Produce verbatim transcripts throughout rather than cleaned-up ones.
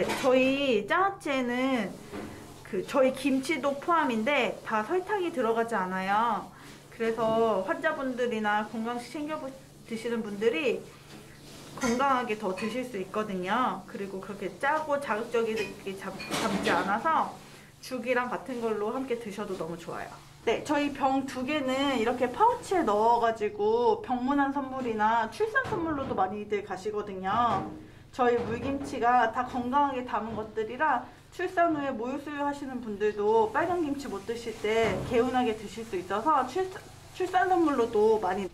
네, 저희 장아찌에는 그 저희 김치도 포함인데 다 설탕이 들어가지 않아요. 그래서 환자분들이나 건강식 챙겨 드시는 분들이 건강하게 더 드실 수 있거든요. 그리고 그렇게 짜고 자극적이게 잡지 않아서 죽이랑 같은 걸로 함께 드셔도 너무 좋아요. 네, 저희 병 두 개는 이렇게 파우치에 넣어가지고 병문안 선물이나 출산 선물로도 많이들 가시거든요. 저희 물김치가 다 건강하게 담은 것들이라 출산 후에 모유수유 하시는 분들도 빨간 김치 못 드실 때 개운하게 드실 수 있어서 출산, 출산 선물로도 많이.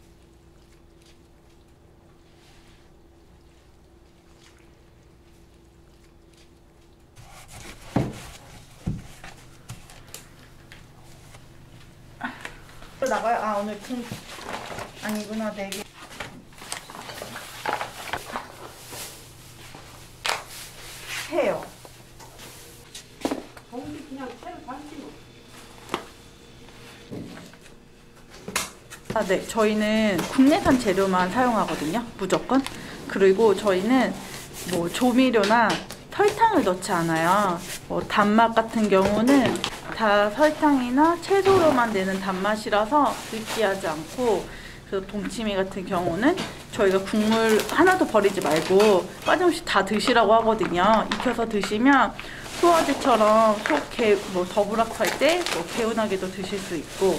또 나가요? 아, 오늘 등 아니구나. 네 개. 해요. 정식 그냥 채로 담지 뭐. 아, 네. 저희는 국내산 재료만 사용하거든요. 무조건. 그리고 저희는 뭐 조미료나 설탕을 넣지 않아요. 뭐 단맛 같은 경우는 다 설탕이나 채소로만 내는 단맛이라서 느끼하지 않고, 그래서 동치미 같은 경우는 저희가 국물 하나도 버리지 말고 빠짐없이 다 드시라고 하거든요. 익혀서 드시면 소화제처럼 속 개, 뭐 더부락할 때 뭐 개운하게도 드실 수 있고,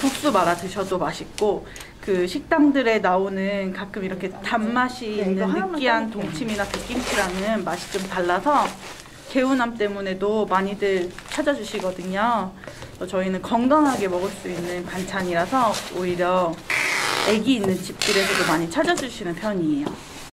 국수 말아 드셔도 맛있고, 그 식당들에 나오는 가끔 이렇게 단맛이 있는 느끼한 동치미나 백김치랑은 맛이 좀 달라서 개운함 때문에도 많이들 찾아주시거든요. 저희는 건강하게 먹을 수 있는 반찬이라서 오히려 애기 있는 집들에서도 많이 찾아주시는 편이에요.